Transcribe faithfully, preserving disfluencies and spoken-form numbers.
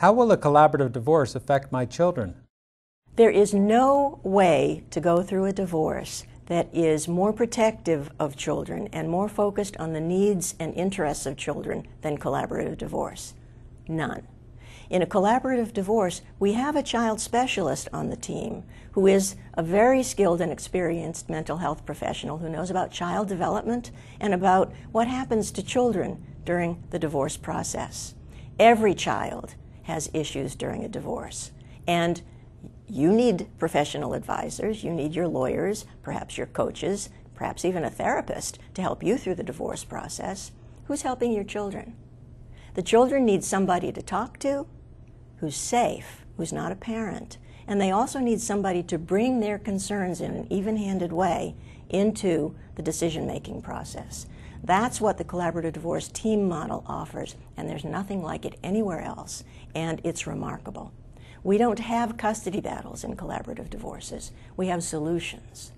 How will a collaborative divorce affect my children? There is no way to go through a divorce that is more protective of children and more focused on the needs and interests of children than collaborative divorce. None. In a collaborative divorce, we have a child specialist on the team who is a very skilled and experienced mental health professional who knows about child development and about what happens to children during the divorce process. Every child has issues during a divorce, and you need professional advisors, you need your lawyers, perhaps your coaches, perhaps even a therapist to help you through the divorce process. Who's helping your children? The children need somebody to talk to who's safe, who's not a parent, and they also need somebody to bring their concerns in an even-handed way into the decision-making process. That's what the collaborative divorce team model offers, and there's nothing like it anywhere else, and it's remarkable. We don't have custody battles in collaborative divorces. We have solutions.